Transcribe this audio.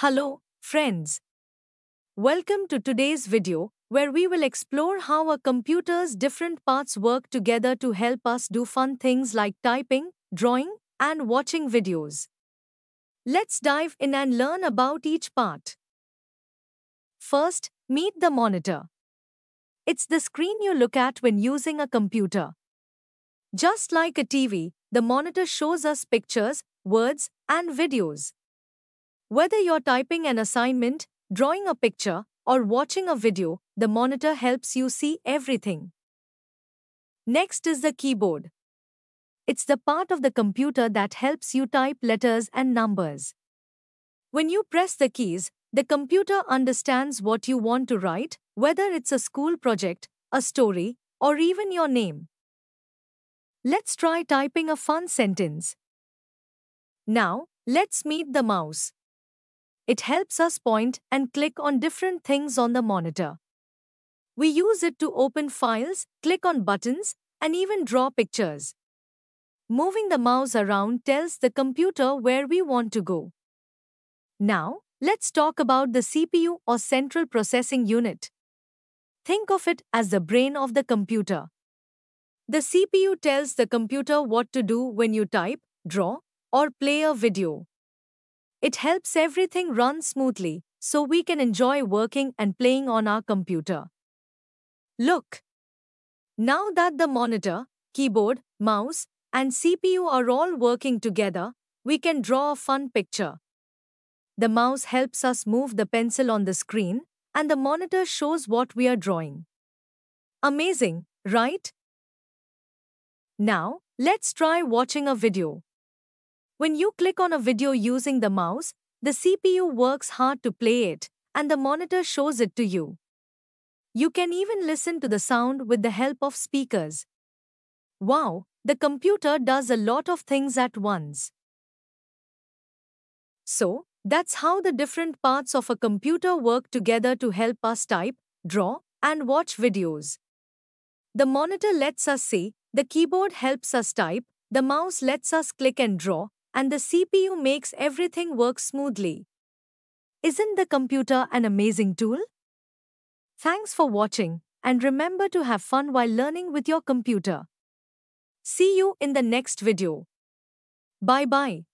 Hello, friends. Welcome to today's video, where we will explore how a computer's different parts work together to help us do fun things like typing, drawing, and watching videos. Let's dive in and learn about each part. First, meet the monitor. It's the screen you look at when using a computer. Just like a TV, the monitor shows us pictures, words, and videos. Whether you're typing an assignment, drawing a picture, or watching a video, the monitor helps you see everything. Next is the keyboard. It's the part of the computer that helps you type letters and numbers. When you press the keys, the computer understands what you want to write, whether it's a school project, a story, or even your name. Let's try typing a fun sentence. Now, let's meet the mouse. It helps us point and click on different things on the monitor. We use it to open files, click on buttons, and even draw pictures. Moving the mouse around tells the computer where we want to go. Now, let's talk about the CPU or Central Processing Unit. Think of it as the brain of the computer. The CPU tells the computer what to do when you type, draw, or play a video. It helps everything run smoothly, so we can enjoy working and playing on our computer. Look! Now that the monitor, keyboard, mouse, and CPU are all working together, we can draw a fun picture. The mouse helps us move the pencil on the screen, and the monitor shows what we are drawing. Amazing, right? Now, let's try watching a video. When you click on a video using the mouse, the CPU works hard to play it, and the monitor shows it to you. You can even listen to the sound with the help of speakers. Wow, the computer does a lot of things at once. So, that's how the different parts of a computer work together to help us type, draw, and watch videos. The monitor lets us see, the keyboard helps us type, the mouse lets us click and draw, and the CPU makes everything work smoothly. Isn't the computer an amazing tool? Thanks for watching, and remember to have fun while learning with your computer. See you in the next video. Bye-bye.